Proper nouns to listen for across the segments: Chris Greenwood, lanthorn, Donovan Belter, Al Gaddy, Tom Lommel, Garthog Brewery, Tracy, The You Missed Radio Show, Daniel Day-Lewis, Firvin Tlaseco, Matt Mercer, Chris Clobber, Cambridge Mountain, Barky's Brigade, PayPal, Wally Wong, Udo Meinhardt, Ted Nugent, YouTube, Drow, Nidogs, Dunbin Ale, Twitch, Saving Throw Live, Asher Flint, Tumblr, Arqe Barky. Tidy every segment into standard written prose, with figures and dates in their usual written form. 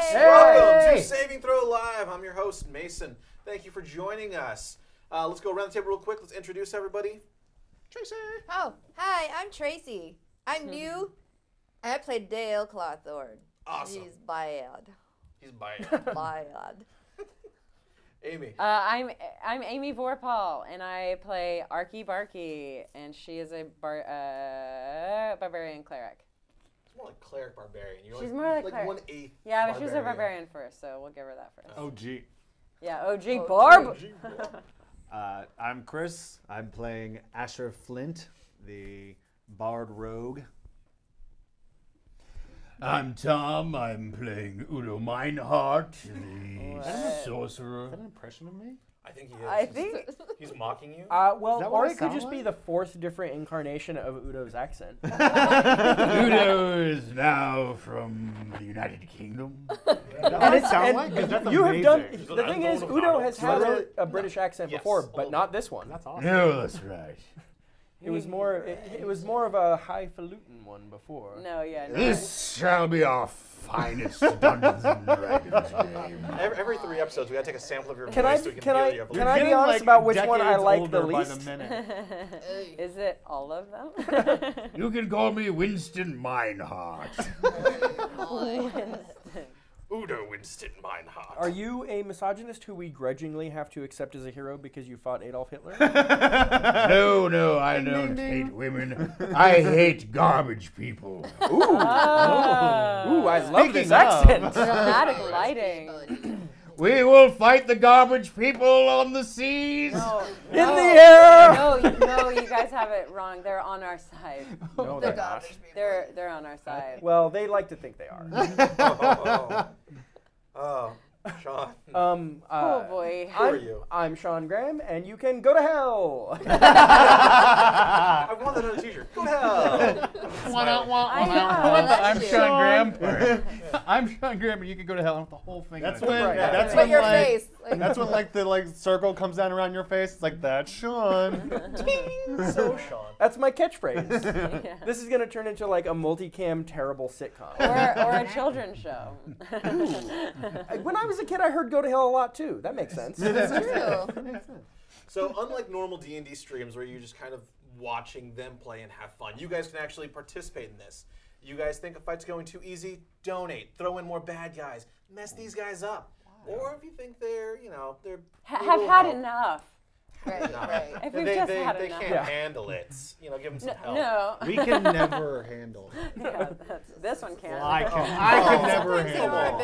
folks, welcome to Saving Throw Live. I'm your host, Mason. Thank you for joining us. Let's go around the table real quick. Let's introduce everybody. Tracy. Oh, hi, I'm Tracy. I'm new. And I played Dale Clawthorne. Awesome. He's bad. He's bad. Bad. Amy. I'm Amy Vorpahl, and I play Arqe Barky, and she is a barbarian cleric. She's more like cleric barbarian. You're she's like, more like 1/8. Yeah, but barbarian. She's a barbarian first, so we'll give her that first. OG. Yeah, OG Barb. OG. I'm Chris. I'm playing Asher Flint, the Bard Rogue. I'm Tom. I'm playing Udo Meinhardt, the sorcerer. Is that an impression of me? I think he is. I think he's mocking you. Well, or it could just be the fourth different incarnation of Udo's accent. Udo is now from the United Kingdom. And it sounds like that's you amazing. Have done. It's the thing is, Udo has had a British accent before, but not this one. That's awesome. No, that's right. It was more. It was more of a highfalutin one before. No, yeah. No. This shall be our finest Dungeons and Dragons game. Every 3 episodes, we gotta take a sample of your voice so we can hear the evolution. Can I be honest about which one I like the least? Is it all of them? You can call me Winston Meinhardt. Winston. Udo Winston Meinhardt. Are you a misogynist who we grudgingly have to accept as a hero because you fought Adolf Hitler? No, I don't hate women. I hate garbage people. Ooh. Oh. Ooh, I love this accent. Dramatic lighting. We will fight the garbage people on the seas. No, no. In the air. No, you guys have it wrong. They're on our side. No, they're not. They're on our side. Well, they like to think they are. Oh, Sean. Oh boy. Who are you? I'm Sean Graham, and you can go to hell. I want that on a t-shirt. Go to hell. I'm Sean Graham. I'm Sean Graham, and you can go to hell. I want the whole thing. That's when. Right. Yeah, that's when your face. That's when like the circle comes down around your face. It's like that's Sean. So Sean. That's my catchphrase. Yeah. This is gonna turn into like a multicam terrible sitcom. Or a children's show. When I was a kid, I heard "Go to Hell" a lot too. That makes sense. That's true. So unlike normal D&D streams where you're just kind of watching them play and have fun, you guys can actually participate in this. You guys think a fight's going too easy? Donate. Throw in more bad guys. Mess these guys up. Wow. Or if you think they're, you know, they're have had enough. Right, right. If we've they can't handle it. You know, give them some help. No. We can never handle it. Yeah, this one can. Well, I can never handle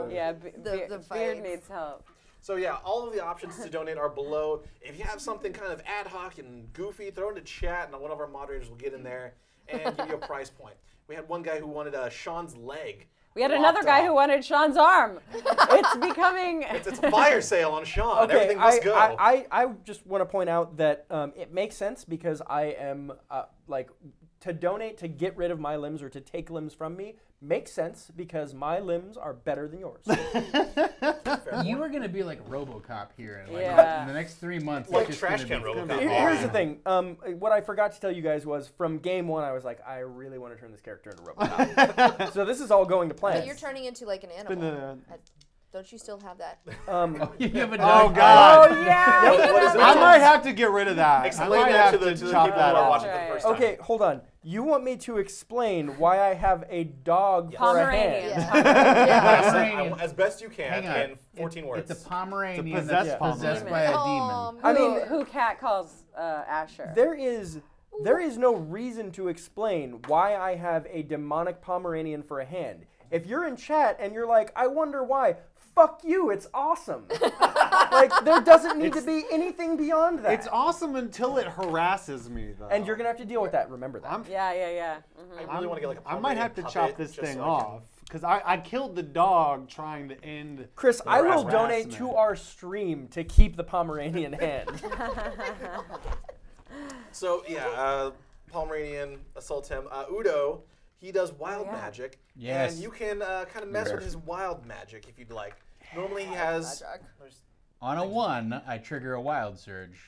it. Yeah, the beard needs help. So yeah, all of the options to donate are below. If you have something kind of ad hoc and goofy, throw it in the chat, and one of our moderators will get in there and give you a price point. We had one guy who wanted Sean's leg. We had another guy who wanted Sean's arm. It's becoming... It's a fire sale on Sean. Okay, everything must go. I just want to point out that it makes sense because I am, like, to donate to get rid of my limbs or to take limbs from me makes sense because my limbs are better than yours. You were going to be like RoboCop here in, like, in the next 3 months. Like trash can RoboCop. Here's the thing. What I forgot to tell you guys was from game one, I was like, I really want to turn this character into RoboCop. So this is all going to plan. But you're turning into like an animal. Don't you still have that? You have a dog. Oh, God. Oh, yeah. I might have to get rid of that. Explain that to the people who are watching for the first time. Okay, hold on. You want me to explain why I have a dog for a hand? Pomeranian. As best you can in 14 words. It's a Pomeranian possessed by a demon. I mean, who cat calls Asher? There is no reason to explain why I have a demonic Pomeranian for a hand. If you're in chat and you're like, I wonder why. Fuck you, it's awesome. Like, there doesn't need to be anything beyond that. It's awesome until it harasses me, though. And you're going to have to deal with that, remember that. Yeah. Mm-hmm. I really want to get like a puppet. I might have to chop this thing off, because I killed the dog trying to end Chris, I will donate to our stream to keep the Pomeranian hand. So, yeah, Pomeranian, assault him. Udo... He does wild magic, and you can kind of mess with his wild magic if you'd like. Normally he has... On a 1, I trigger a wild surge.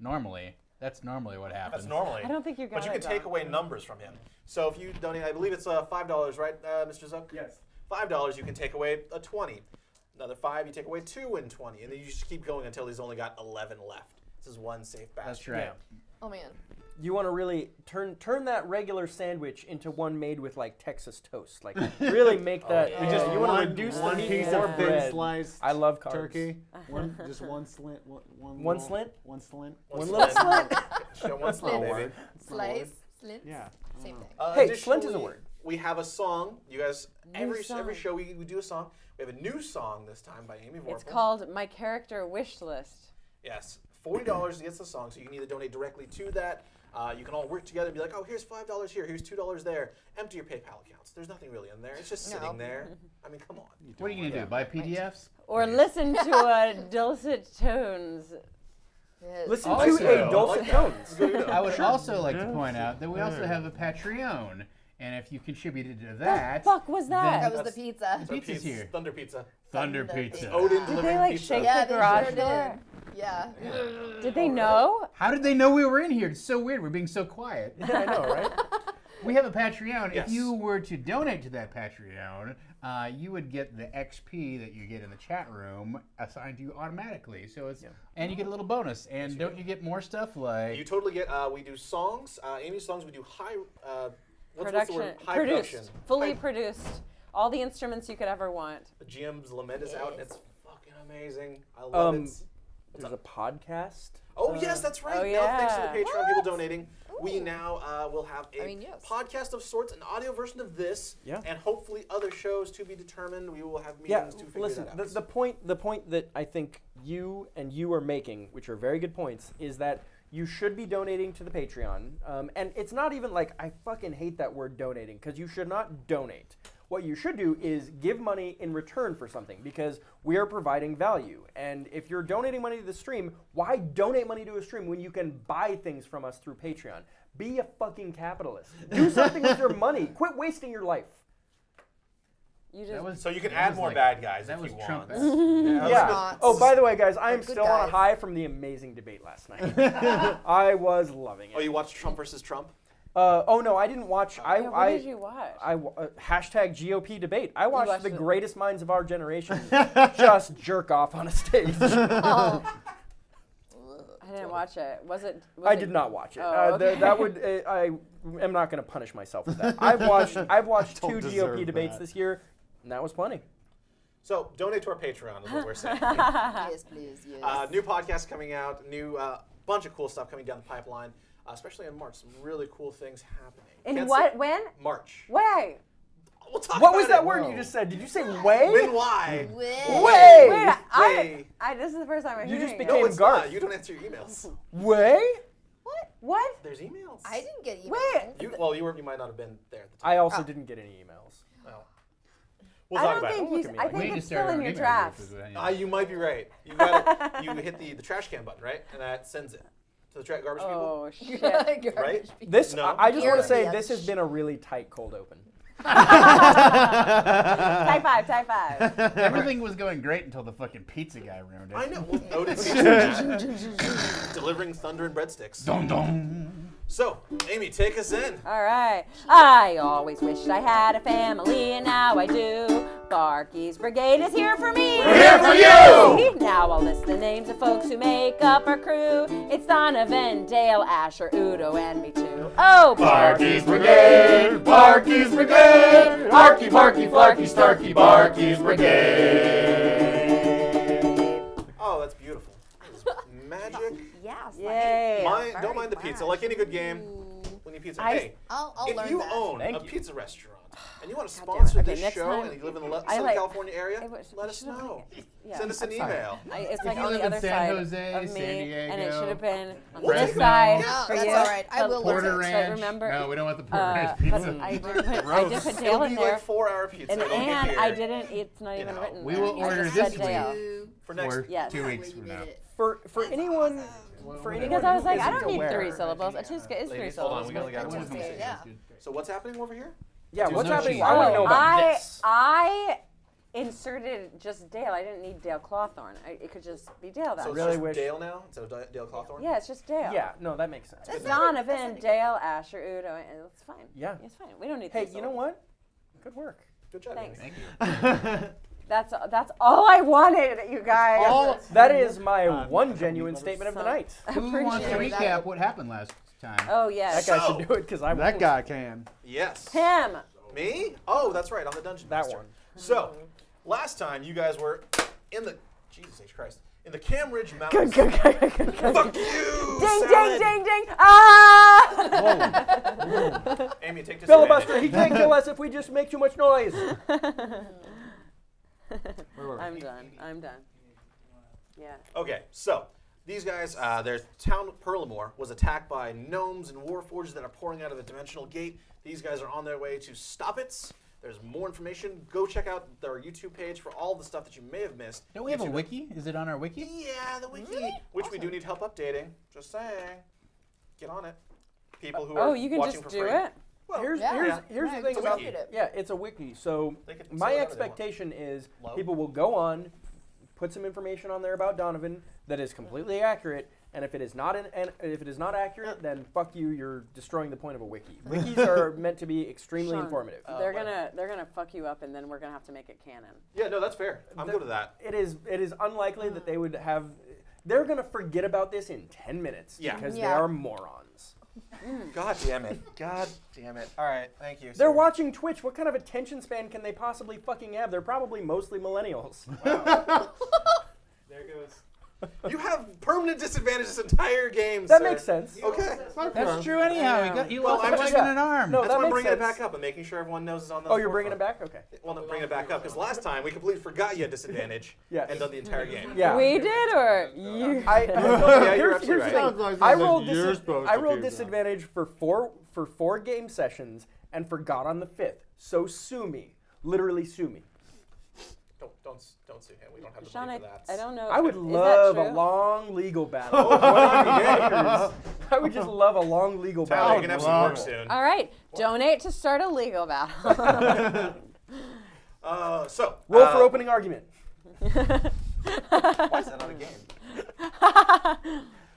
Normally. That's normally what happens. That's normally. I don't think you got it. But you can take away numbers from him. So if you donate, I believe it's $5, right, Mr. Zuck? Yes. $5, you can take away a 20. Another 5, you take away 2 and 20. And then you just keep going until he's only got 11 left. This is one safe batch. That's right. Yeah. Oh, man. You want to really turn that regular sandwich into one made with, like, Texas toast. Like, really make that. Oh, yeah. You want to reduce the meat piece of bread. Sliced I love carbs. Turkey. One slint. Yeah. Same thing. Hey, slint is a word. We have a song. You guys, every show we do a song. We have a new song this time by Amy Vorpahl. It's called My Character Wish List. Yes. $40 gets the song, so you can either donate directly to that. You can all work together and be like, oh, here's $5 here, here's $2 there. Empty your PayPal accounts. There's nothing really in there. It's just sitting there. I mean, come on. What are you going to do, buy PDFs? Or listen to dulcet tones. Listen to dulcet tones. I would also like to point out that we also have a Patreon. And if you contributed to that, what the fuck was that? That was the pizza. Pizza's here. Thunder pizza. Thunder pizza. Odin did they like shake the garage door? Yeah. Did they know? How did they know we were in here? It's so weird. We're being so quiet. I know, right? We have a Patreon. Yes. If you were to donate to that Patreon, you would get the XP that you get in the chat room assigned to you automatically. So it's and you get a little bonus. And don't you get more stuff like? You totally get. We do songs. Amy's songs. We do high. Produced, fully produced. All the instruments you could ever want. The GM's Lament is out, and it's fucking amazing. I love it. There's a podcast. Oh, yes, that's right. Now, thanks to the Patreon people donating, we now will have a podcast of sorts, an audio version of this, and hopefully other shows to be determined. We will have meetings to figure that out. Listen, the point that I think you are making, which are very good points, is that you should be donating to the Patreon. And it's not even like, I fucking hate that word donating, because you should not donate. What you should do is give money in return for something, because we are providing value. And if you're donating money to the stream, why donate money to a stream when you can buy things from us through Patreon? Be a fucking capitalist. Do something with your money. Quit wasting your life. You just so you can add more bad guys if you want. Oh, by the way, guys, I am still on a high from the amazing debate last night. I was loving it. Oh, you watched Trump versus Trump? Oh, no, I didn't watch. What did you watch? Hashtag GOP debate. I watched the greatest minds of our generation just jerk off on a stage. I didn't watch it. I did not watch it. Oh, okay. That would I am not going to punish myself for that. I've watched two GOP debates this year, and that was plenty. So donate to our Patreon is what we're saying. Yes, please. Yes. New podcast coming out. New bunch of cool stuff coming down the pipeline. Especially in March, some really cool things happening. When? March. Way. We'll talk about it. What was that word you just said? Did you say way? When, why? Way. Wait, this is the first time I'm hearing it. You just became Garth. You don't answer your emails. Way? What? There's emails. I didn't get emails. Wait. You might not have been there at the time. I also didn't get any emails. Oh. We'll talk about it. I think it's still in your drafts. You might be right. You hit the trash can button, right? And that sends it. To the garbage people? Oh, shit. Right? This, no? I just want to say this has been a really tight cold open. Tie five. Everything was going great until the fucking pizza guy ruined it. I know. Delivering thunder and breadsticks. Dun, dun. So, Amy, take us in. All right. I always wished I had a family, and now I do. Barky's Brigade is here for me. We're here for you! Now I'll list the names of folks who make up our crew. It's Donovan, Dale, Asher, Udo, and me too. Oh, Barky's Brigade! Barky's Brigade! Arqe Barky, Flarky, Starky, Barky's Brigade! Oh, that's beautiful. That's magic. Yes. Yeah. Don't mind the pizza. Like any good game, we need pizza. If you own a pizza restaurant, and you want to sponsor this show and you live in the Southern California area, let us know. Send us an email. It's like on the other side of me, and it should have been on this side for you. That's all right. I will learn it. No, we don't want the Porter Ranch pizza. I just put Dale in there. It'll be like 4-hour pizza. And I didn't, it's not even written. We will order this for 2 weeks from now. For anyone... Because I was like, I don't need 3 syllables. A Tuska is 3 syllables. So what's happening over here? Yeah, what's happening? I want to know about this. I inserted just Dale. I didn't need Dale Clawthorne. It could just be Dale. So it's just Dale now instead of Dale Clawthorne? Yeah, it's just Dale. Yeah, no, that makes sense. It's Donovan, Dale, Asher, Udo, and it's fine. Yeah. It's fine. We don't need this. Hey, you know what? Good work. Good job. Thanks. Thank you. That's all I wanted, you guys. All, that is my one genuine statement of the night. Who wants to recap what happened last time? Oh, yes. That guy should do it because I won't. That guy can. Yes. Him. Me? Oh, that's right. I'm the Dungeon Master. That one. So, last time you guys were in the... Jesus H. Christ. In the Cambridge Mountain. Good. Fuck you! Ding, salad. Ding, ding, ding! Ah! Whoa. Amy, take this. Filibuster, he can't kill us if we just make too much noise. I'm done. Yeah. Okay, so these guys, their town Perlmore was attacked by gnomes and warforges that are pouring out of the dimensional gate. These guys are on their way to stop it. There's more information. Go check out our YouTube page for all the stuff that you may have missed. Don't we have a wiki? Is it on our wiki? Yeah, the wiki. Really? Which awesome. We do need help updating. Just saying. Get on it. People who are watching for free. Oh, you can just do it? Well, here's the thing about it. Yeah, it's a wiki. So my expectation is people will go on, put some information on there about Donovan that is completely accurate. And if it is not accurate, then fuck you. You're destroying the point of a wiki. Wikis are meant to be extremely informative. They're gonna fuck you up, and then we're gonna have to make it canon. Yeah, no, that's fair. I'm good with that. It is unlikely that they would have. They're gonna forget about this in 10 minutes because they are morons. God damn it. God damn it. All right, thank you. Sir. They're watching Twitch. What kind of attention span can they possibly fucking have? They're probably mostly millennials. Wow. There goes. You have permanent disadvantage this entire game, That sir. Makes sense. Okay. That's true anyhow. You lost an arm. No, that's why I'm bringing it back up and making sure everyone knows it's on the you're bringing it back? Okay. Well, I'm bringing it back up because last time we completely forgot you had disadvantage and done the entire game. Yeah. We did or you? I rolled disadvantage for four game sessions and forgot on the fifth. So sue me. Literally sue me. Don't sue him. We don't have to pay for that. I don't know. I would love a long legal battle. I would just love a long legal battle. You can have some work soon. All right. Donate to start a legal battle. Roll for opening argument. Why is that not a game?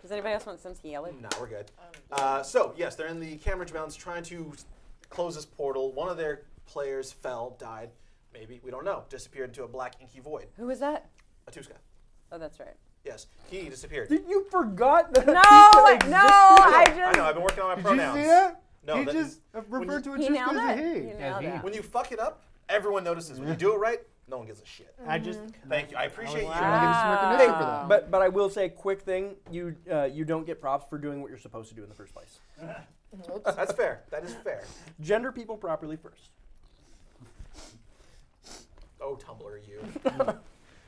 Does anybody else want some ski yelling? No, we're good. Yes, they're in the Cambridge Mountains trying to close this portal. One of their players fell, died. Maybe, we don't know, disappeared into a black inky void. Who was that? Atuska. Oh, that's right. Yes, he disappeared. Did you forgot that? No, I know, I've been working on my pronouns. Did you see that? No, he just referred to Atuska as a he. When you fuck it up, everyone notices. When you do it right, no one gives a shit. Mm-hmm. Thank you. I appreciate you. Wow. But I will say, quick thing, you don't get props for doing what you're supposed to do in the first place. That's fair, that is fair. Gender people properly first. Oh, Tumblr, you.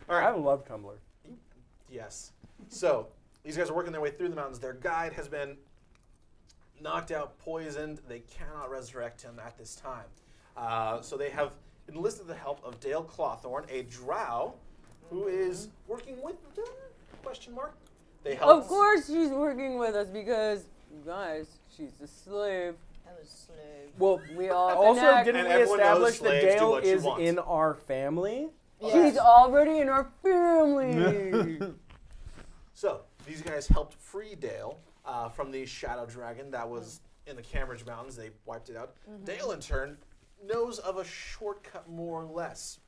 All right. I love Tumblr. Yes. So these guys are working their way through the mountains. Their guide has been knocked out, poisoned. They cannot resurrect him at this time. So they have enlisted the help of Dale Clawthorne, a drow, who is working with them? Question mark. They help. Of course she's working with us because, you guys, she's a slave. Well, we also didn't establish that Dale is in our family? Yes. He's already in our family. So these guys helped free Dale from the shadow dragon that was in the Cambridge Mountains. They wiped it out. Mm-hmm. Dale, in turn, knows of a shortcut more or less.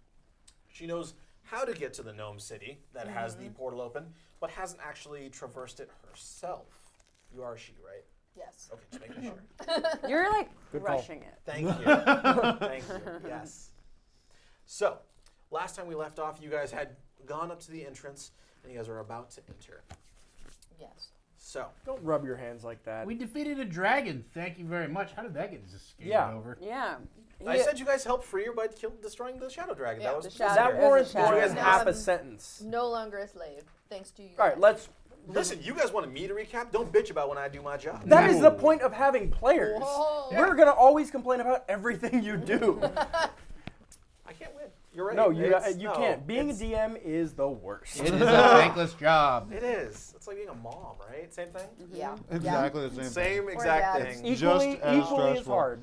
She knows how to get to the Gnome City that has the portal open, but hasn't actually traversed it herself. You are she, right? Yes. Okay, just making sure. You're like crushing it. Thank you. Thank you. Yes. So, last time we left off, you guys had gone up to the entrance, and you guys are about to enter. Yes. So. Don't rub your hands like that. We defeated a dragon. Thank you very much. How did that get skated over? Yeah. I said you guys helped free her by destroying the shadow dragon. Yeah, that warrants you guys half a sentence. No longer a slave, thanks to you. All right, let's. Listen, you guys want me to recap? Don't bitch about when I do my job. That is the point of having players. Whoa. We're going to always complain about everything you do. I can't win. You're right. No, you can't. Being a DM is the worst. It is a thankless job. It is. It's like being a mom, right? Same thing? Yeah. Exactly the same thing. Same exact thing. Equally as hard.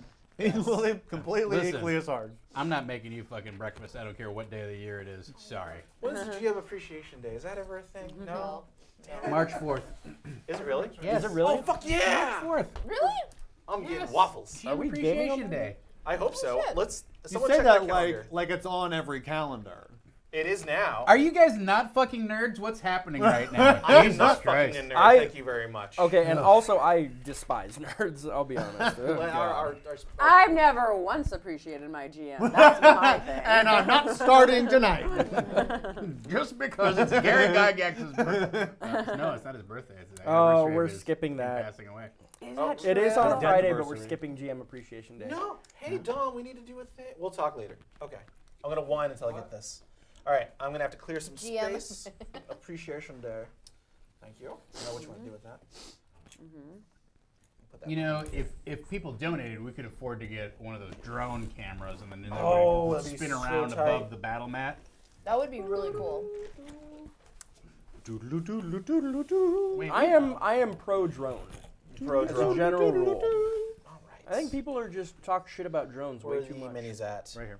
Completely equally as hard. I'm not making you fucking breakfast. I don't care what day of the year it is. Sorry. What is GM Appreciation Day? Is that ever a thing? No. March 4th. Is it really? Yeah. Is it really? Oh, fuck yeah! March 4th. Really? I'm getting waffles. Are we appreciation day? I hope so. Let's. You say that like it's on every calendar. It is now. Are you guys not fucking nerds? What's happening right now? I'm not fucking a nerd. Thank you very much. Okay, and also I despise nerds. I'll be honest. I've never once appreciated my GM. That's my thing. And I'm not starting tonight. Just because it's Gary Gygax's birthday. No, it's not his birthday. It's his anniversary. Oh, we're skipping that. Passing away. It is on a Friday, but we're skipping GM Appreciation Day. No. Hey, Dom, we need to do a thing. We'll talk later. Okay. I'm going to whine until I get this. All right, I'm gonna have to clear some space. Appreciation Day. Thank you. I know what you want to do with that. Put that if people donated, we could afford to get one of those drone cameras and then would spin around above the battle mat. That would be really cool. Wait, I am pro drone. Pro drone. As a general rule. I think people are just talk shit about drones way too much. Where are the minis at? Right here.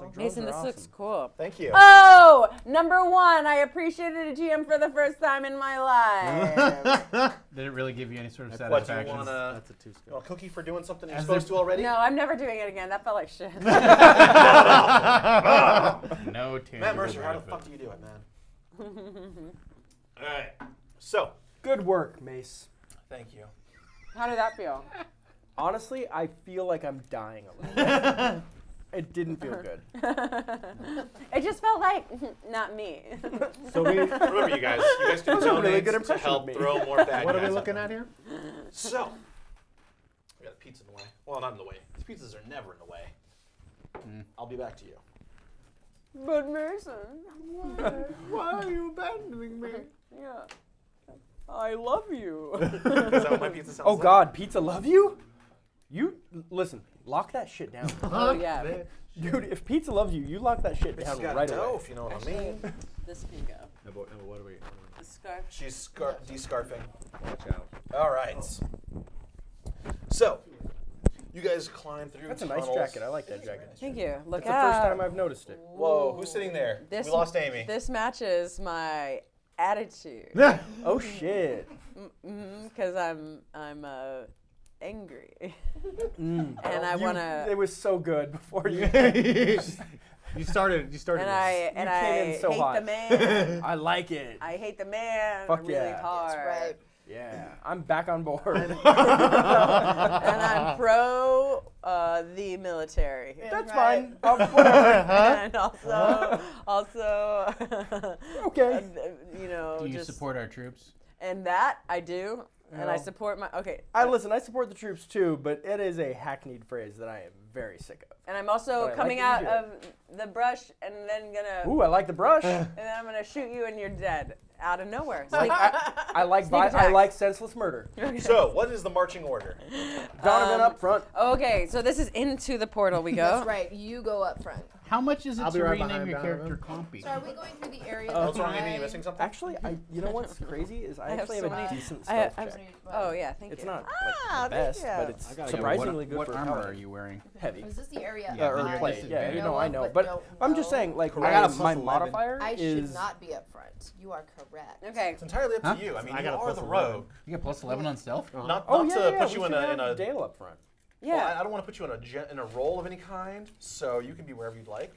Like Mason, this looks cool. Thank you. Oh, #1, I appreciated a GM for the first time in my life. Did it really give you any sort of satisfaction? That's a two-score. A cookie for doing something you're supposed to already? No, I'm never doing it again. That felt like shit. No tears. Matt Mercer, how the fuck do you do it, man? All right. So. Good work, Mace. Thank you. How did that feel? Honestly, I feel like I'm dying a little. It didn't feel good. It just felt like not me. So remember, you guys do really good to help throw more bad guys. What are we looking at here? So we got the pizza in the way. Well, not in the way. These pizzas are never in the way. I'll be back to you. But Mason, why are you abandoning me? Yeah, I love you. Is that what my pizza sounds like? Oh God, pizza love you? You listen, lock that shit down. Oh yeah, dude. If pizza loves you, you lock that shit down right away. If you know what I mean. This can go. No, but what are we? The scarf. She's descarfing. Watch out. All right. So, you guys climb through. That's tunnels. A nice jacket. I like that jacket. Thank you. Look out. It's the first time I've noticed it. Whoa, who's sitting there? We lost Amy. This matches my attitude. Oh shit. Because I'm angry. And I want to. It was so good before you. You started. And I hate the man. I like it. I hate the man. Fuck really hard. That's right. Yeah, I'm back on board. And I'm pro the military. That's fine. And also. Okay. You know. Do you support our troops? And that I do. And I support my I support the troops too, but it is a hackneyed phrase that I am very sick of. And I'm also coming out of the brush and then gonna. Ooh, I like the brush. And then I'm gonna shoot you and you're dead out of nowhere. Like, I like senseless murder. Okay. So what is the marching order? Donovan up front. Okay, so this is into the portal we go. That's right. You go up front. How much is it to rename your character Compy? So are we going through the area? What's wrong? Amy, you missing something? Actually, you know what's crazy is I actually have a decent stealth check. Oh yeah, thank you. It's not the best, but it's surprisingly good. What armor are you wearing? Heavy. Is this the area? Yeah, I know, but I'm just saying, like, my modifier is. I should not be up front. You are correct. Okay. It's entirely up to you. I mean, you are the rogue. You get +11 on stealth. Not to put you in a Dale up front. Yeah. Well, I don't want to put you in a role of any kind, so you can be wherever you'd like.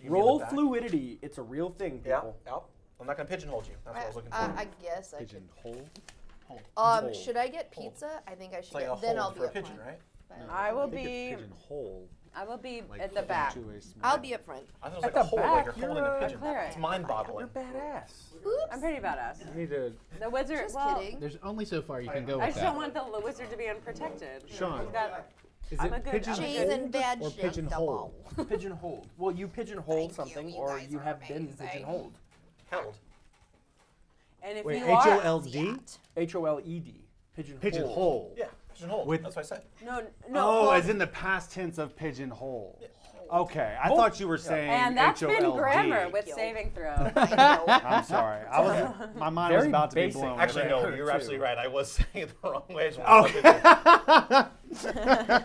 You roll fluidity. It's a real thing, people. Yeah. I'm not going to pigeonhole you. That's what I was looking for. I guess I should. Pigeonhole? Should I get pizza? I think I should get then I'll be up front. Right? No, I will be pigeonhole. I will be like at the back. I'll be up front. I thought it was like a hole, like you're holding a pigeon. It's mind-boggling. You're badass. Oops. I'm pretty badass. You need to. The wizard. Just kidding. There's only so far you can go with that. I just don't want the wizard to be unprotected. Sean, is it pigeonholed or pigeonholed? Pigeonholed. Well, you pigeonholed something, or you have been pigeonholed. Held. And if you are H-O-L-D? H-O-L-E-D. Pigeonholed. Pigeonhole. Yeah. Pigeonhole. That's what I said. No. Oh, as in the past tense of pigeonhole. Okay, I thought you were saying H-O-L-D. And that's been grammar with saving throw. I'm sorry. My mind was about to be blown. Actually, no, you're absolutely right. I was saying it the wrong way. Okay. That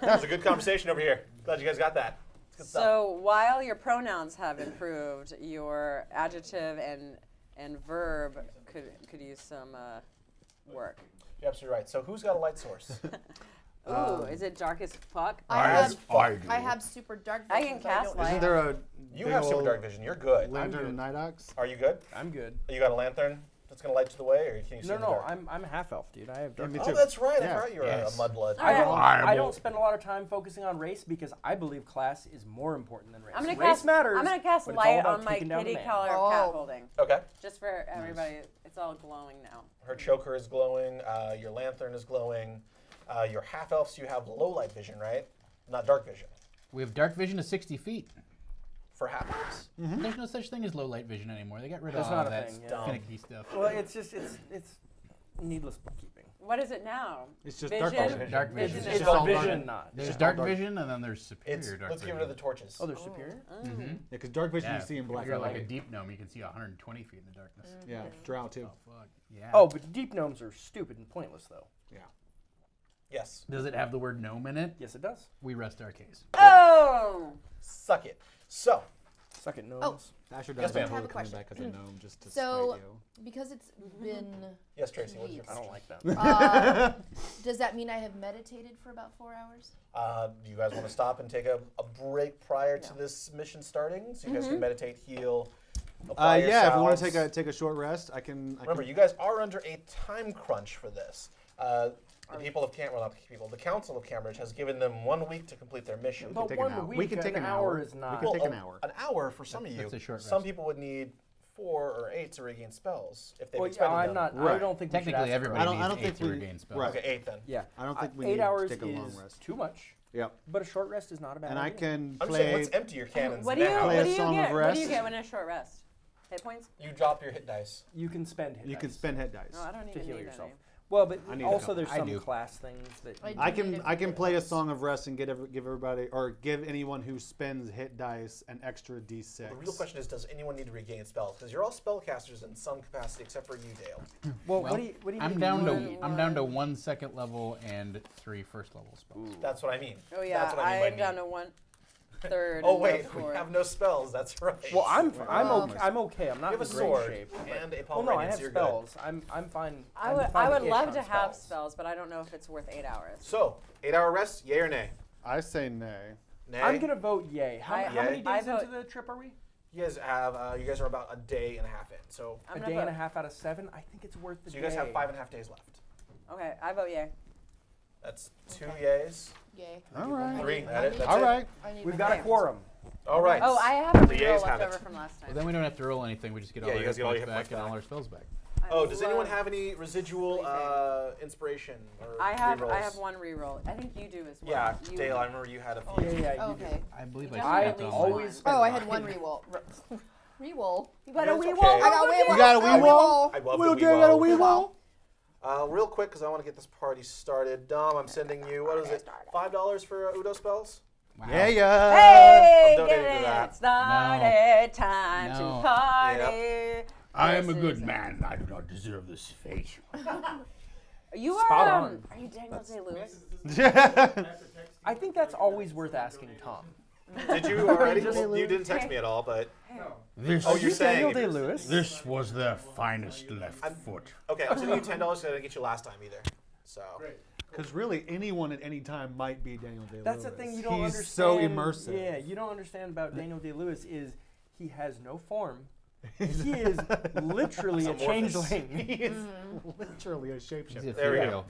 was a good conversation over here. Glad you guys got that. So while your pronouns have improved, your adjective and verb could use some work. You're absolutely right. So who's got a light source? Oh, is it dark as fuck? I have super dark vision. I can cast light. Isn't there a... You have super dark vision. You're good. Lantern and Nidogs. Are you good? I'm good. You got a lantern that's going to light you the way? Or can you see no, I'm half elf, dude. I have dark vision. Oh, that's right. Yeah. I thought you were a mudblood. I don't spend a lot of time focusing on race because I believe class is more important than race. Race matters. I'm going to cast light on my kitty color cat holding. Okay. Just for everybody. It's all glowing now. Her choker is glowing. Your lantern is glowing. Your half elves, you have low light vision, right? Not dark vision. We have dark vision of 60 feet. For half elves? Mm-hmm. There's no such thing as low light vision anymore. They got rid of all that finicky stuff. Well, it's just, it's needless bookkeeping. What is it now? It's just vision? Dark vision. It's just all vision. There's dark vision, and then there's superior dark vision. Let's get rid of the torches. Oh, they're superior? Mm-hmm. Yeah, because dark vision you see in black. If you're like a deep gnome, you can see 120 feet in the darkness. Mm-hmm. Yeah, drow too. Oh, fuck. Yeah. Oh, but deep gnomes are stupid and pointless, though. Yeah. Yes. Does it have the word gnome in it? Yes, it does. We rest our case. Oh! Suck it. So. Suck it, gnomes. Oh. Asher doesn't have a question. Back as a gnome just to spite you. Because it's been... Yes, Tracy, what's your question? I don't like that. Does that mean I have meditated for about 4 hours? Do you guys want to stop and take a break prior to this mission starting? So you guys can meditate, heal... yeah, if you want to take a short rest, I can... Remember, you guys are under a time crunch for this. The people of Cambridge, the Council of Cambridge has given them 1 week to complete their mission. But we can take an hour. We can take an hour is not. We can take an hour. An hour for some of you. That's a short rest. Some people would need 4 or 8 to regain spells if they've expended them. I don't think technically everybody needs 8 to regain spells. Right. Okay, 8 then. Yeah, I don't think we need to take a long rest. Too much. Yep. But a short rest is not a bad idea. And I can play. I'm saying let's empty your cannons now. What do you get when a short rest? Hit points. You drop your hit dice. You can spend hit dice. You can spend hit dice. No, I don't need to heal yourself. Well, but also there's some class things that I can play a Song of Rest and give everybody or give anyone who spends hit dice an extra d6. Well, the real question is, does anyone need to regain spells? Because you're all spellcasters in some capacity, except for you, Dale. Well what do you mean? I'm down to 1 second level and 3 first level spells. Ooh. That's what I mean. Oh yeah, that's what I mean I'm down to 1/3. Oh wait, we have no spells. That's right. Well, I'm okay. I'm not. You have a sword shape, and a palm. Well, no, I have spells. Good. I'm fine. I would love to have spells, but I don't know if it's worth 8 hours. So, 8 hour rest, yay or nay? I say nay. Nay. I'm gonna vote yay. How many days into the trip are we? You guys have. You guys are about a day and a half in. So a day and a half out of 7. I think it's worth the. So you guys have 5.5 days left. Okay, I vote yay. That's 2 yays. Yay. All right. 3. All right. We've got a quorum. All right. Oh, I have a reroll left over from last time. Well, then we don't have to roll anything. We just get all our hit points back and all our spells back. Oh, does anyone have any residual inspiration? Or I have one reroll. I think you do as well. Yeah, Dale, I remember you had a few. Yeah, you did. I believe I spent always. Oh, I had one reroll. Reroll. You got a reroll. I got a reroll. I love the reroll. Got a reroll. Real quick, because I want to get this party started. Dom, I'm sending you, what is it, $5 for Udo spells? Wow. Yeah, yeah. Hey, I'm donating to that. It's time to party. Yep. I am a good man. I do not deserve this fate. You are you Daniel Day-Lewis? I think that's always worth asking Tom. Did you already? You didn't text me at all, but. No. You're saying Daniel Day-Lewis? This was their finest left foot. Okay, I'm sending you $10 because I didn't get you last time either. So. Because really, anyone at any time might be Daniel Day-Lewis. That's the thing you don't understand. He's so immersive. Yeah, you don't understand about Daniel Day-Lewis is he has no form. He is literally a changeling. He is literally a shapeshifter. There we go.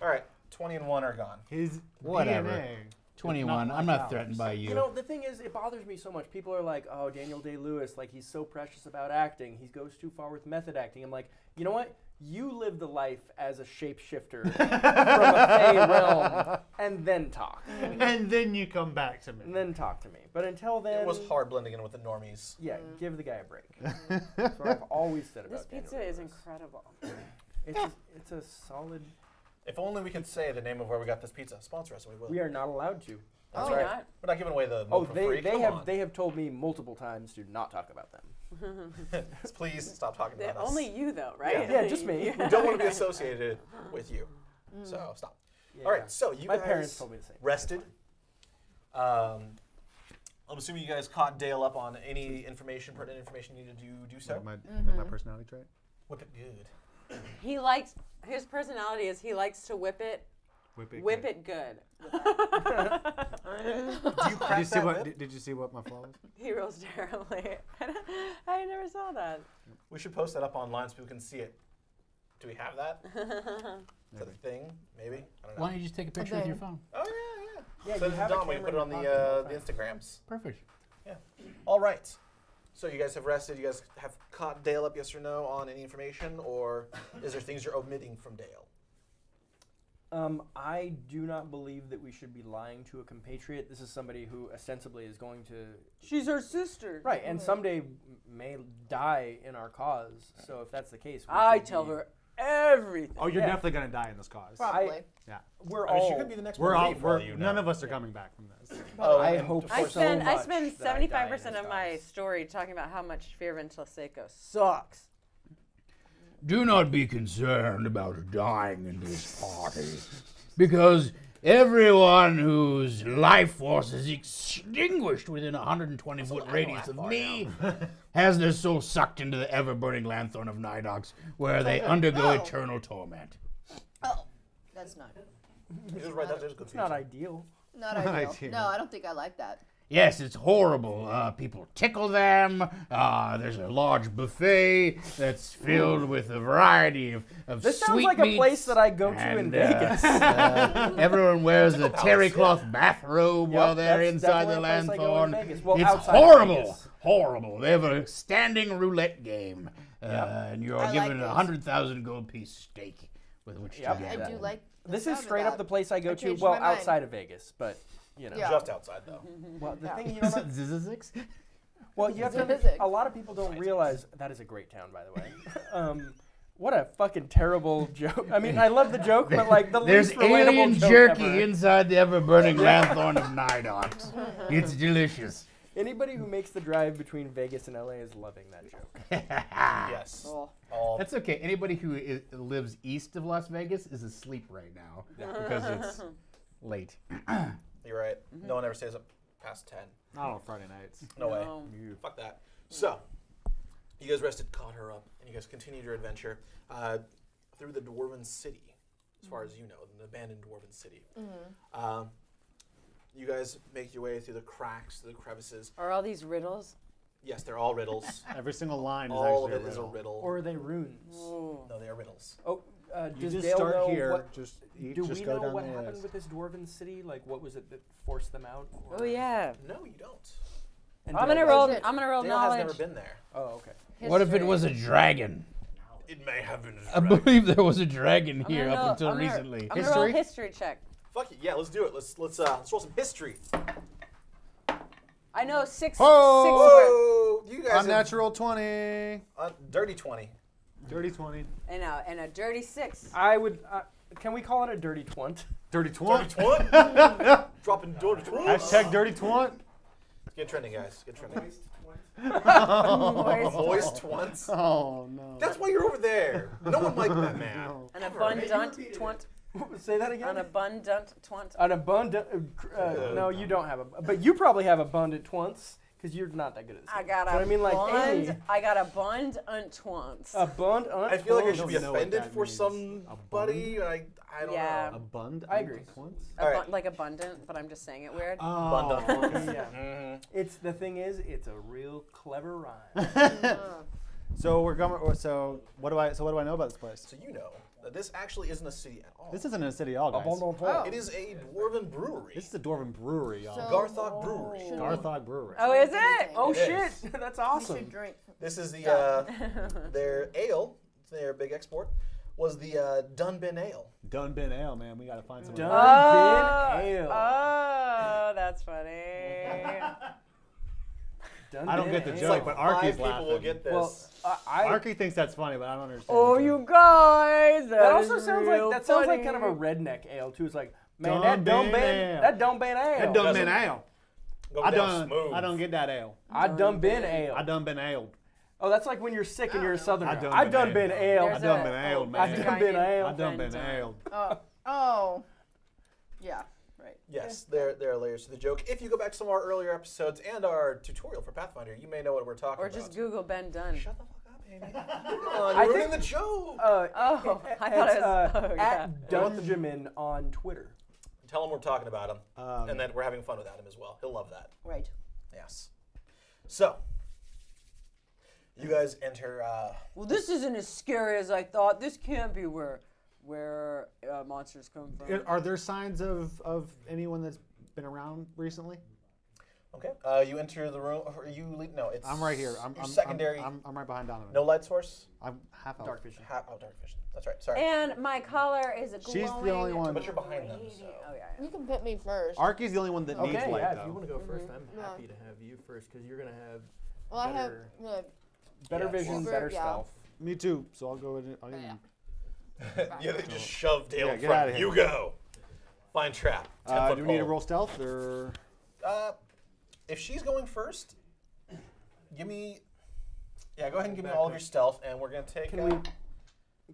All right, 20 and 1 are gone. His whatever. DNA. 21. I'm not threatened by you. You know, the thing is, it bothers me so much. People are like, oh, Daniel Day-Lewis, like, he's so precious about acting. He goes too far with method acting. I'm like, you know what? You live the life as a shapeshifter from a fey realm and then talk. And then you come back to me. And then talk to me. But until then... It was hard blending in with the normies. Yeah, give the guy a break. That's what I've always said about Daniel Day-Lewis. This pizza is incredible. It's a solid... If only we could say the name of where we got this pizza. Sponsor us, and we will. We are not allowed to. That's right. Not? We're not giving away the milk for free. They have told me multiple times to not talk about them. Please stop talking about us. Only you, though, right? Yeah, just me. We don't want to be associated with you. So stop. Yeah. All right, so you guys parents told me to say rested. I'm assuming you guys caught Dale up on any information, pertinent information you needed to do so. My personality trait? Whip it good. His personality is he likes to whip it Whip it good. Did you see what my flaw was? He rolls terribly. I never saw that. We should post that up online so people can see it. Do we have that? Is that a thing? Maybe? I don't know. Why don't you just take a picture with your phone? Oh, yeah. So Don, we put it on the Instagrams. Perfect. Yeah. All right. So you guys have rested. You guys have caught Dale up, yes or no, on any information? Or is there things you're omitting from Dale? I do not believe that we should be lying to a compatriot. This is somebody who ostensibly is going to... She's our sister. Right, and someday may die in our cause. So if that's the case... I tell her everything. Oh, you're definitely going to die in this cause. Probably. Yeah. We're all... She could be the next one. None of us are coming back from this. I hope so much. I spend 75% of my story talking about how much Firvin Tlaseco sucks. Do not be concerned about dying in this party, because everyone whose life force is extinguished within a 120-foot radius of me has their soul sucked into the ever-burning lanthorn of Nidogs, where they undergo eternal torment. Oh, that's not good. It's not ideal. Not ideal. No, I don't think I like that. Yes, it's horrible. People tickle them. There's a large buffet that's filled with a variety of sweetmeats. This sounds like a place that I go to in Vegas. Everyone wears a terry cloth bathrobe while they're inside the lanthorn. It's horrible, horrible. They have a standing roulette game, and you're given a 100,000 gold piece stake with which to get that. This is straight up the place I go to, well, outside of Vegas, but... You know. Yeah. Just outside, though. Well, the thing you know about well, you have to. A lot of people don't realize that is a great town, by the way. What a fucking terrible joke! I mean, I love the joke, but like the least relatable alien joke jerky ever. Inside the ever-burning lanthorn of Nidogs. It's delicious. Anybody who makes the drive between Vegas and LA is loving that joke. Yes. Oh. That's okay. Anybody who lives east of Las Vegas is asleep right now because it's late. You're right. No one ever stays up past 10. Not on Friday nights. No way. Fuck that. So, you guys rested, caught her up, and you guys continued your adventure through the Dwarven City, as far as you know, an abandoned Dwarven City. You guys make your way through the cracks, through the crevices. Are all these riddles? Yes, they're all riddles. Every single line is actually a riddle. All of it is a riddle. Or are they runes? Ooh. No, they are riddles. Oh. You just start here. Do we know what happened with this Dwarven city? Like, what was it that forced them out? Or? Oh yeah. No, you don't. And I'm gonna roll Dale knowledge. Has never been there. Oh, okay. History. What if it was a dragon? It may have been a dragon. I believe there was a dragon here up until recently. I'm gonna roll history check. Fuck it. Yeah, let's do it. Let's roll some history. I know six. You guys. Unnatural 20. Dirty 20. Dirty 20. And a dirty 6. I would, can we call it a dirty twant? Dirty twant? Dirty twant? Dropping dirty twant. Hashtag dirty twant. Get trending, guys. Get trending. Moist twants. Oh, no. That's why you're over there. No one liked that, man. An abundant twant. Say that again? An abundant twant. An abundant, no, you don't have, but you probably have abundant twants. Because you're not that good at this. I got a bond untwants. A bond untwants. I feel like I should be offended for somebody. I don't know. A bond? I agree. Like abundant, but I'm just saying it weird. Oh. It's the thing is, it's a real clever rhyme. So we're going. So what do I know about this place? So you know that this actually isn't a city at all. This isn't a city at all, guys. Oh. It is a dwarven brewery. This is a dwarven brewery, y'all. So Garthog Brewery. Garthog Brewery. Oh, is it? Oh shit! That's awesome. You should drink. This is the their ale. Their big export was the Dunbin Ale. Dunbin Ale, man. We gotta find some. Dunbin Ale. Oh, that's funny. I don't get the joke, like but Arqe's laughing. Will get this. Well, Arqe thinks that's funny, but I don't understand. Oh, you guys! That also sounds like sounds like kind of a redneck ale too. It's like, man, that dumb been ale. I don't get that ale. I done been ale. Oh, that's like when you're sick and you're a southerner. I done been ale, man. Oh, yeah. Right. Yes, there are layers to the joke. If you go back to some of our earlier episodes and our tutorial for Pathfinder, you may know what we're talking about. Or just Google Ben Dunn. Shut the fuck up. Amy. You're ruining the show. I thought it was. At Dunjamin on Twitter. Tell him we're talking about him, and that we're having fun without him as well. He'll love that. Right. Yes. So, you guys enter. Well, this isn't as scary as I thought. This can't be where monsters come from. Are there signs of anyone that's been around recently? Okay. You enter the room. Or you leave, no, it's. I'm right here. I'm secondary. I'm right behind Donovan. No light source. I'm half out. Dark vision. Dark vision. That's right. Sorry. And my collar is a glowing. She's the only one. But you're behind them. So. Oh yeah, yeah. You can put me first. Arky's the only one that needs light. Yeah, if you want to go first, I'm happy to have you first because you're gonna have. Well, I have better vision, better stealth. Me too. So I'll go in. Yeah, they just shove Dale in front. You go. Find trap. Do we need to roll stealth or? If she's going first, give me. Yeah, go ahead and give me all of your stealth, and we're gonna take.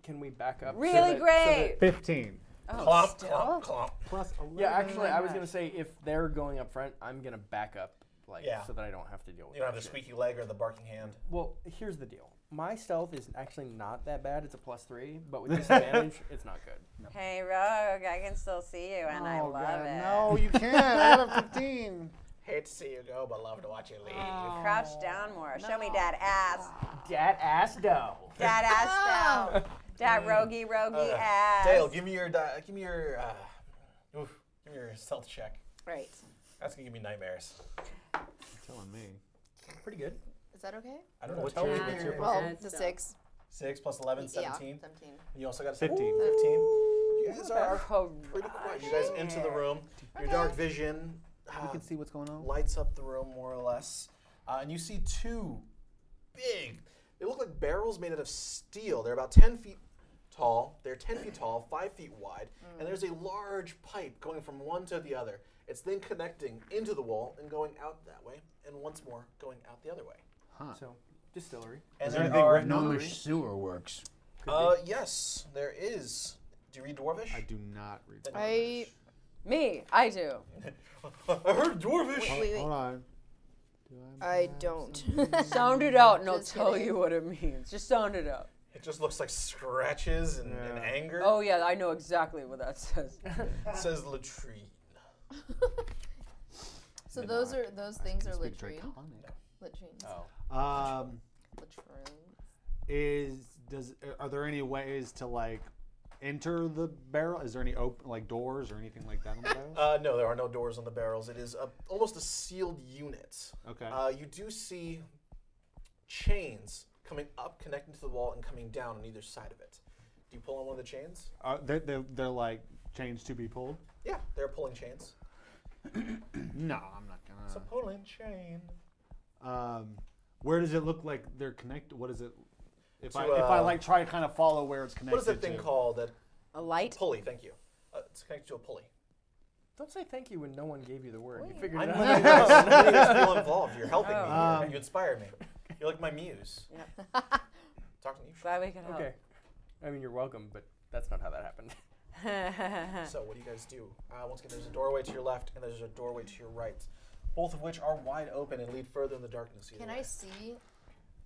Can we back up? Really great. So 15. Oh, clomp, clomp, clomp. Plus 11. Yeah, actually, I was gonna say if they're going up front, I'm gonna back up, like, so that I don't have to deal with. You don't have the squeaky leg or the barking hand. Well, here's the deal. My stealth is actually not that bad. It's a +3, but with disadvantage, it's not good. No. Hey, Rogue, I can still see you, and I love it. No, you can't. I have a 15. Hate to see you go, but love to watch you leave. Oh. Crouch down more. No. Show me that ass. That ass dough. That ass dough. That roguey ass. Dale, give me your stealth check. Right. That's gonna give me nightmares. You're telling me. Pretty good. Is that okay? I don't know what's your percentage. It's a 6. 6 plus 11, 17. Yeah, 17. And you also got a 15. 15. You guys are pretty quiet. You guys enter the room. Your dark vision. We can see what's going on. Lights up the room more or less, and you see two big. They look like barrels made out of steel. They're about 10 feet tall. They're 10 feet tall, 5 feet wide, and there's a large pipe going from one to the other. It's then connecting into the wall and going out that way, and once more going out the other way. Huh. So distillery. And there are Gnomish sewer works. Yes, there is. Do you read Dwarvish? I do not read Dwarvish. I do. I heard Dwarvish. Wait. Hold on. I don't. Sound it out, and I'll tell you what it means. Just sound it out. It just looks like scratches and anger. Oh yeah, I know exactly what that says. It says latrine. So those things are latrine. Latrines. Oh. Latrines. Are there any ways to like? Enter the barrel? Is there any doors or anything like that on the barrels? No, there are no doors on the barrels. It is almost a sealed unit. Okay. You do see chains coming up, connecting to the wall, and coming down on either side of it. Do you pull on one of the chains? They're like chains to be pulled? Yeah, they're pulling chains. No, I'm not gonna. It's a pulling chain. Where does it look like they're connected? What is it? If I like try to kind of follow where it's connected. What is that thing called? A light? Pulley, thank you. It's connected to a pulley. Don't say thank you when no one gave you the word. Wait. You figured it out. I just feel involved. You're helping me. You inspire me. You're like my muse. Yeah. Talking to you. Glad we can help. Okay. I mean, you're welcome, but that's not how that happened. So what do you guys do? Once again, there's a doorway to your left and there's a doorway to your right, both of which are wide open and lead further in the darkness. Can I see?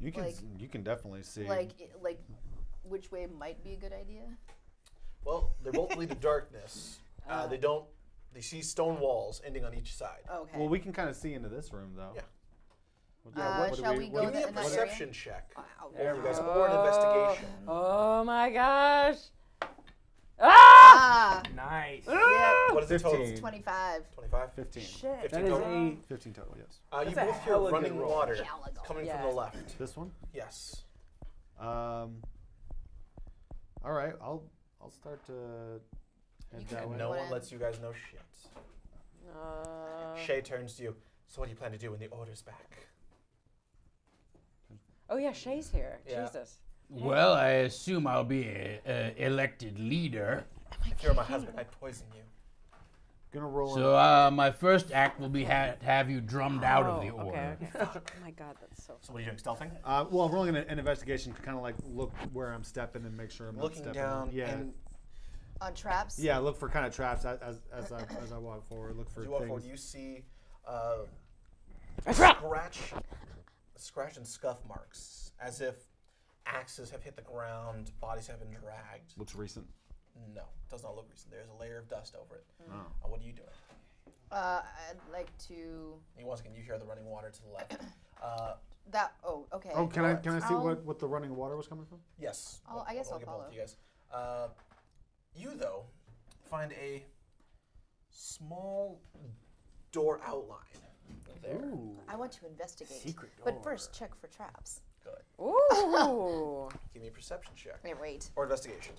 You can you can definitely see like which way might be a good idea. Well, they both lead to darkness. They see stone walls ending on each side. Okay. Well, we can kind of see into this room though. Yeah. Shall we go? Give me a perception check. There we go. Or an investigation. Oh my gosh! Ah! Nice. Ah! Yep. What is the total? 25. 25? 15. Shit. 15 that total? Is 15 total, yes. You both hear running water coming from the left. This one? Yes. All right, I'll start to head that way. No one lets you guys know shit. Shay turns to you. So what do you plan to do when the order's back? Oh yeah, Shay's here. Yeah. Jesus. Well, I assume I'll be an elected leader. If you're my husband, I'd poison you. Gonna roll. So my first act will be have you drummed out of the order. Okay. Oh my God, that's so. So what are you doing, stealthing? Well, I'm rolling an investigation to kind of like look where I'm stepping and make sure I'm looking not stepping down. Yeah. And on traps. Yeah, look for kind of traps as I walk forward. Look for. As you walk forward, you see scratch and scuff marks, as if Axes have hit the ground, bodies have been dragged. Looks recent. No, does not look recent. There's a layer of dust over it. Mm. Oh. What are you doing? I'd like to. And once again, you hear the running water to the left. Oh, okay. Oh, can I see what the running water was coming from? Yes. I guess I'll follow. You guys. You though find a small door outline there. Ooh. I want to investigate. Secret door. But first, check for traps. Good. Ooh. Give me a perception check. Wait. Or investigation.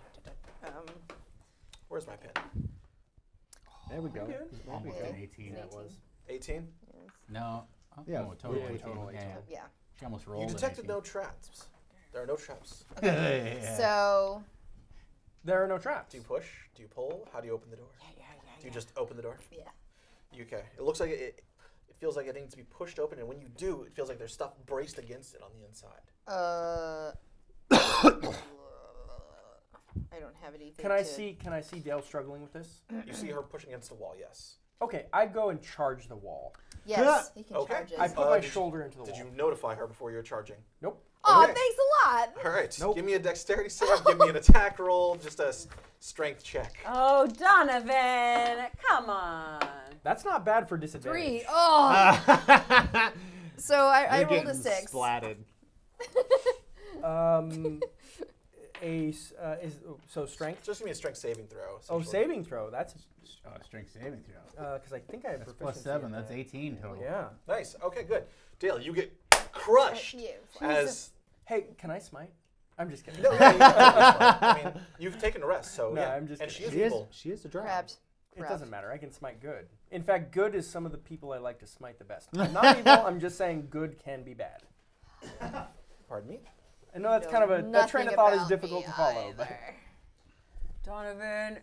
Where's my pen? There we go. That was an 18. That was 18. Yes. No. Oh, yeah. No, totally. Yeah. She almost rolled. You detected no traps. There are no traps. Okay. Yeah. So. There are no traps. Do you push? Do you pull? How do you open the door? Yeah. Do you just open the door? Yeah. Okay. It looks like it feels like it needs to be pushed open, and when you do, it feels like there's stuff braced against it on the inside. I don't have anything. Can I see Dale struggling with this? You see her pushing against the wall, yes. Okay, I go and charge the wall. Yes, you can charge it. I put my shoulder into the wall. Did you notify her before you were charging? Nope. Oh, okay. Thanks a lot. All right, give me a dexterity save, give me an attack roll, just a strength check. Oh, Donovan, come on. That's not bad for disadvantage. 3, oh. So I rolled a 6. Splatted. So strength? Just give me a strength saving throw. Oh, saving throw. That's a strength saving throw. Because I think I have +7. That's 18 total. Yeah. Nice. Okay, good. Dale, you get crushed as... Hey, can I smite? I'm just kidding. No, no, you I mean, you've taken a rest, so... No, yeah. I'm just kidding. And she is a dragon. It doesn't matter. I can smite good. In fact, good is some of the people I like to smite the best. I'm not evil. I'm just saying good can be bad. Pardon me? I know that's kind of that train of thought is difficult to follow. But. Donovan,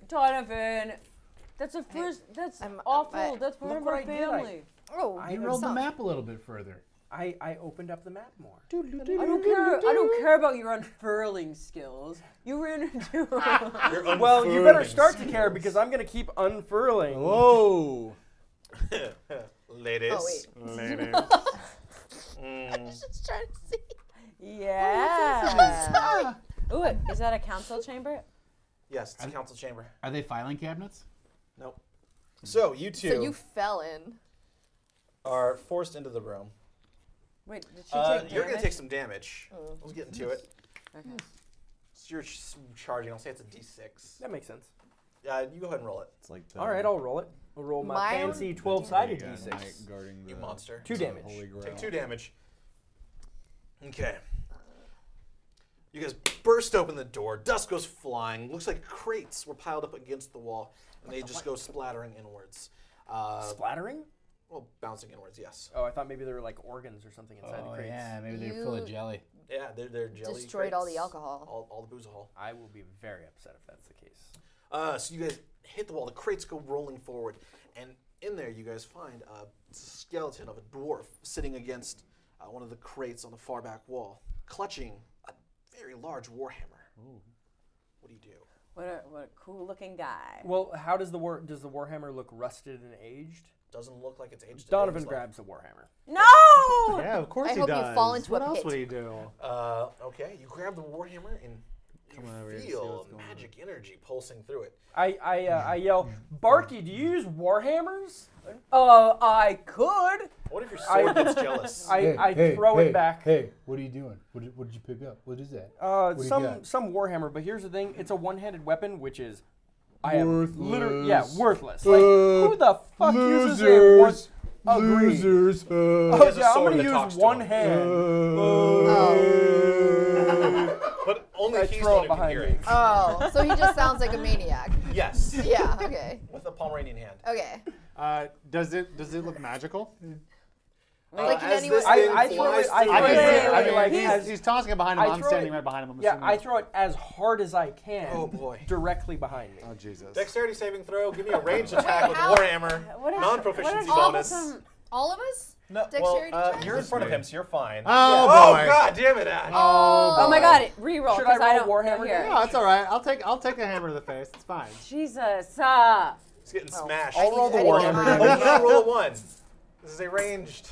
that's the first. That's awful. That's part of our family. I rolled the map a little bit further. I opened up the map more. I don't care about your unfurling skills. You were in a duel. Well, you better start to care because I'm gonna keep unfurling. Whoa, ladies. I was just trying to see. Yeah. Ooh, is that a council chamber? Yes, it's a council chamber. Are they filing cabinets? Nope. So you two. So you fell in. Are forced into the room. Wait, did she take damage? You're gonna take some damage. Oh. Let's get into it. Okay. So you're charging. I'll say it's a D6. That makes sense. Yeah, you go ahead and roll it. It's like. All right, I'll roll it. I'll roll my fancy 12-sided D6. You monster. 2 damage. Take 2 damage. Okay. You guys burst open the door. Dust goes flying. Looks like crates were piled up against the wall, and they just go splattering inwards. Splattering? Well, bouncing inwards, yes. Oh, I thought maybe there were like organs or something inside the crates. Yeah, maybe they're full of jelly. Yeah, they're jelly. Destroyed crates, all the alcohol. All the boozehol. I will be very upset if that's the case. So you guys hit the wall. The crates go rolling forward, and in there you guys find a skeleton of a dwarf sitting against one of the crates on the far back wall, clutching a very large warhammer. Ooh. What do you do? What a cool-looking guy. Well, how does the warhammer look rusted and aged? Doesn't look like it's aged. Donovan grabs the warhammer. No! Yeah, of course he does. I hope you fall into a pit. What else would he do? Okay, you grab the warhammer and you feel magic energy pulsing through it. I yell, Barky, do you use warhammers? Oh, I could. What if your sword gets jealous? I throw it back. Hey, what are you doing? What did you pick up? What is that? Some warhammer, but here's the thing. It's a one-handed weapon, which is... Worthless. Like, who the fuck uses a one... Losers. I'm going to use one hand. But only he's one who can hear it. Oh, so he just sounds like a maniac. Yes. Yeah, okay. With a Pomeranian hand. Okay. Does it look magical? Like as this thing flies, he's tossing it behind him. I'm standing right behind him. Yeah, I throw it as hard as I can. Oh boy! Directly behind me. Oh Jesus! Dexterity saving throw. Give me a ranged attack with warhammer. Non-proficiency bonus. All of us? No. Dexterity check? You're in front of him, so you're fine. Oh boy! Oh god! Damn it! Oh my god! Reroll. Should I roll warhammer? No, that's all right. I'll take a hammer to the face. It's fine. Jesus! It's getting smashed. I'll roll the warhammer. Roll a 1. This is a ranged.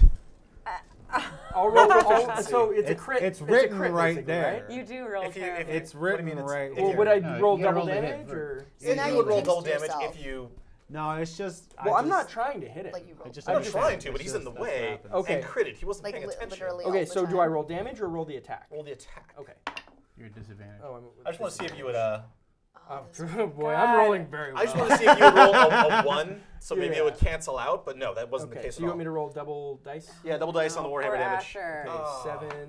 I'll roll proficiency. So it's a crit. It's written crit, right there. Right? You do roll damage. It's written right there. Well, would I roll double damage? Or so now you would roll double damage if you... No, it's just... Well, I'm not trying to hit it. I'm trying to, but he's in the way and critted. He wasn't paying attention. Okay, so do I roll damage or roll the attack? Roll the attack. Okay. You're at disadvantage. I just want to see if you would... Oh boy, I'm rolling very well. I just want to see if you would roll a 1, so maybe it would cancel out, but no, that wasn't the case at all. You want me to roll double dice? Yeah, double dice on the Warhammer damage. Sure. Okay,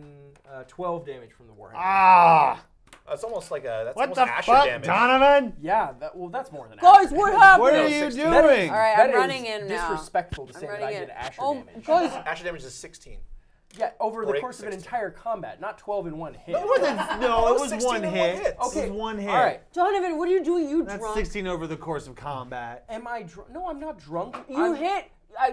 12 damage from the Warhammer. Ah! It's almost like a, that's what the Asher fuck, damage. Donovan? Yeah, well, that's more than Asher. Guys, what happened? What are you doing? All right, I'm running in now. Disrespectful to say that I did Asher damage. Guys. Asher damage is 16. Yeah, over the course of an entire combat, not 12 in one hit. No, it wasn't. No, it was one hit. Okay, one hit. All right, Donovan, what are you doing? You drunk? That's 16 over the course of combat. Am I drunk? No, I'm not drunk. You hit.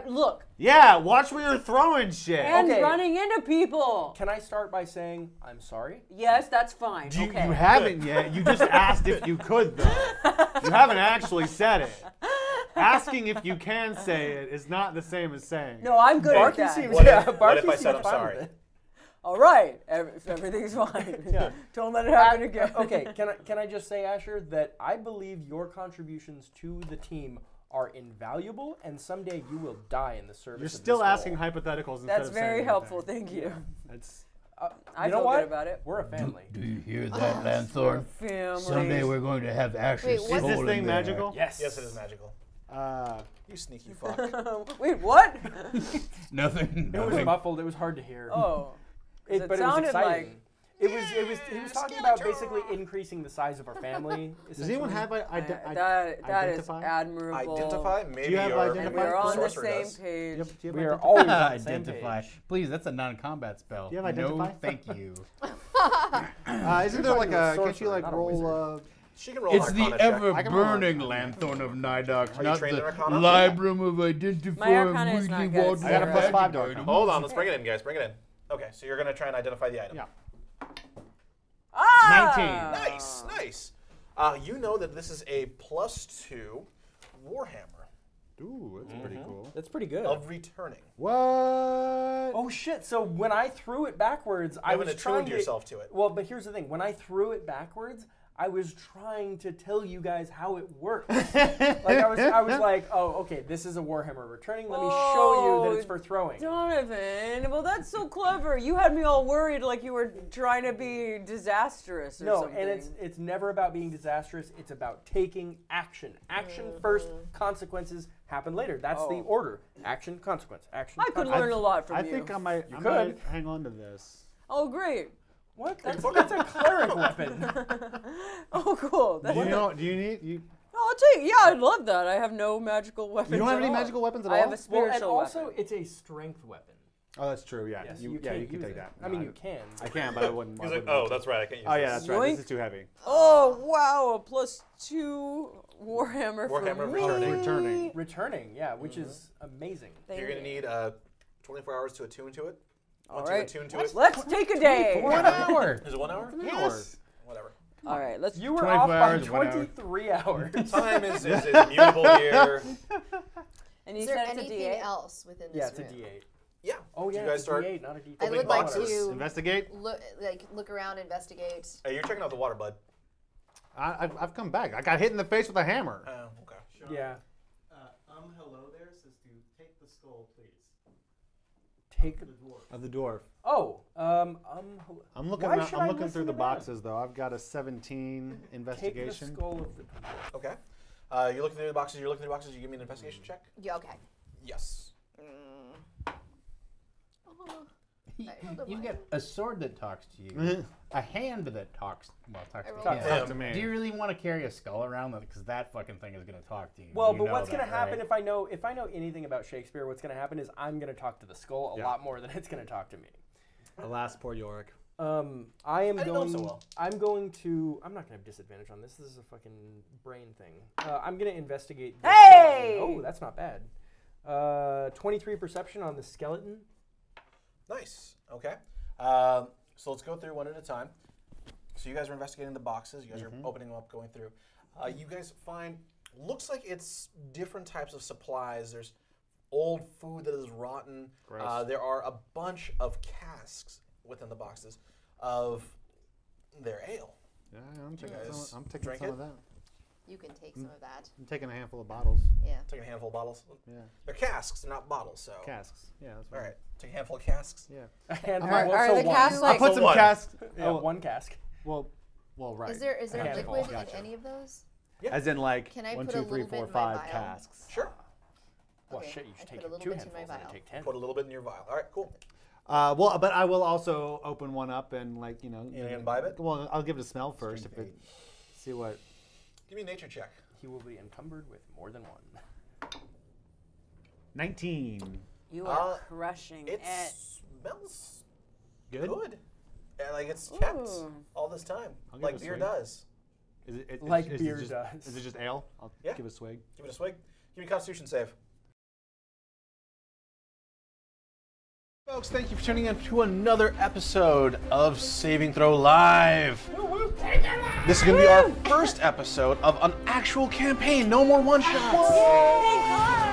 Look. Yeah, watch where you're throwing shit. And running into people. Can I start by saying I'm sorry? Yes, that's fine. You haven't yet. You just asked if you could, though. You haven't actually said it. Asking if you can say it is not the same as saying. No, I'm good at that. What if I said I'm sorry? All right, everything's fine. Yeah. Don't let it happen again. Okay, can I just say, Asher, that I believe your contributions to the team are invaluable, and someday you will die in the service. You're still asking hypotheticals instead of saying. That's very helpful. Thank you. That's. I feel good about it. We're a family. Do you hear that, Lanthorne? Someday we're going to have Asher. Is this thing magical? Yes. Yes, it is magical. You sneaky fuck. Wait, what? Nothing. It was muffled. It was hard to hear. Oh, but it was exciting. Like, he was talking about basically increasing the size of our family. Does anyone have that identify? Is admirable. Identify? Maybe. Do you have identify? We're on the same page. We are always on the same page. Please, that's a non-combat spell. Do you have identify? No, thank you. Isn't there like a? Can't you like roll? She can roll it's the ever-burning lanthorn of Nidogs, not the librum of identifying weekly water. I got a +5 to Arcana. Hold on, let's bring it in, guys. Bring it in. Okay, so you're going to try and identify the item. Yeah. Ah! 19. Nice, nice. You know that this is a +2 Warhammer. Ooh, that's pretty cool. That's pretty good. Of returning. What? Oh shit! So when I threw it backwards, I was trying to yourself to it. Well, but here's the thing: when I threw it backwards, I was trying to tell you guys how it works. I was like, oh, okay, this is a Warhammer returning. Let me show you that it's for throwing. Donovan, well, that's so clever. You had me all worried like you were trying to be disastrous or something. No, and it's never about being disastrous. It's about taking action. Action first, consequences happen later. That's the order. Action, consequence, action. I could learn a lot from you. I think I might hang on to this. Oh, great. What? That's a cleric weapon. Oh, cool. That's do you need you? No, I'll take. Yeah, I'd love that. I have no magical weapons. You don't have any magical weapons at all. I have a spiritual weapon. Also, it's a strength weapon. Oh, that's true. Yeah, yes, you can take that. No, I mean, you can. I can, but I wouldn't. He's like, oh, that's right. I can't use. Oh yeah, that's right. This is too heavy. Oh wow, a +2 Warhammer. Warhammer returning. Yeah, which is amazing. You're gonna need 24 hours to attune to it. All right. Let's take a day. 1 hour. Is it 1 hour? Yes. Whatever. All right. Let's. You were off by 23 hours. Time is mutable here. And is there anything else within this room? Yeah, it's a D8. Yeah. Oh yeah. You guys start. D8, not a D8. I would like to investigate. Look around, investigate. Hey, you're checking out the water, bud. I've come back. I got hit in the face with a hammer. Oh, okay. Sure. Yeah. Hello there. Says to take the skull, please. Take the dwarf. Of the dwarf. Oh, I'm looking. I'm looking through the boxes though. I've got a 17 investigation. Take the skull of the dwarf. Okay. You're looking through the boxes. You give me an investigation check. Yeah. Okay. Yes. You get a sword that talks to you, a hand that talks. Well, talks to me. Do you really want to carry a skull around? Because that fucking thing is going to talk to you. Well, but what's going to happen if I know anything about Shakespeare? What's going to happen is I'm going to talk to the skull a lot more than it's going to talk to me. Alas, poor Yorick. I'm not going to have disadvantage on this. This is a fucking brain thing. I'm going to investigate. Hey! Skull. Oh, that's not bad. 23 perception on the skeleton. Nice. Okay. So let's go through one at a time. So you guys are investigating the boxes. You guys are opening them up, going through. You guys find, looks like it's different types of supplies. There's old food that is rotten. There are a bunch of casks within the boxes of their ale. Yeah, I'm taking some of that. You can take some of that. I'm taking a handful of bottles. Yeah. Taking a handful of bottles? Yeah. They're casks, not bottles, so. Casks, yeah. That's right. All right, take a handful of casks? Yeah. I'll put some casks. Yeah, one cask. Well, right. Is there liquid in any of those? Yeah. As in like one, two, three, four, 5 casks. Sure. Well, shit, you should take 2 handfuls. Put a little bit in your vial. All right, cool. Well, but I will also open one up and like, you know. You gonna imbibe it? Well, I'll give it a smell first. See what. Give me a nature check. He will be encumbered with more than one. 19. You are crushing it. It smells good. And like it's kept all this time. Like beer does. Is it just ale? I'll give it a swig. Give it a swig. Give me a Constitution save. Folks, thank you for tuning in to another episode of Saving Throw Live. This is going to be our first episode of an actual campaign. No more one-shots.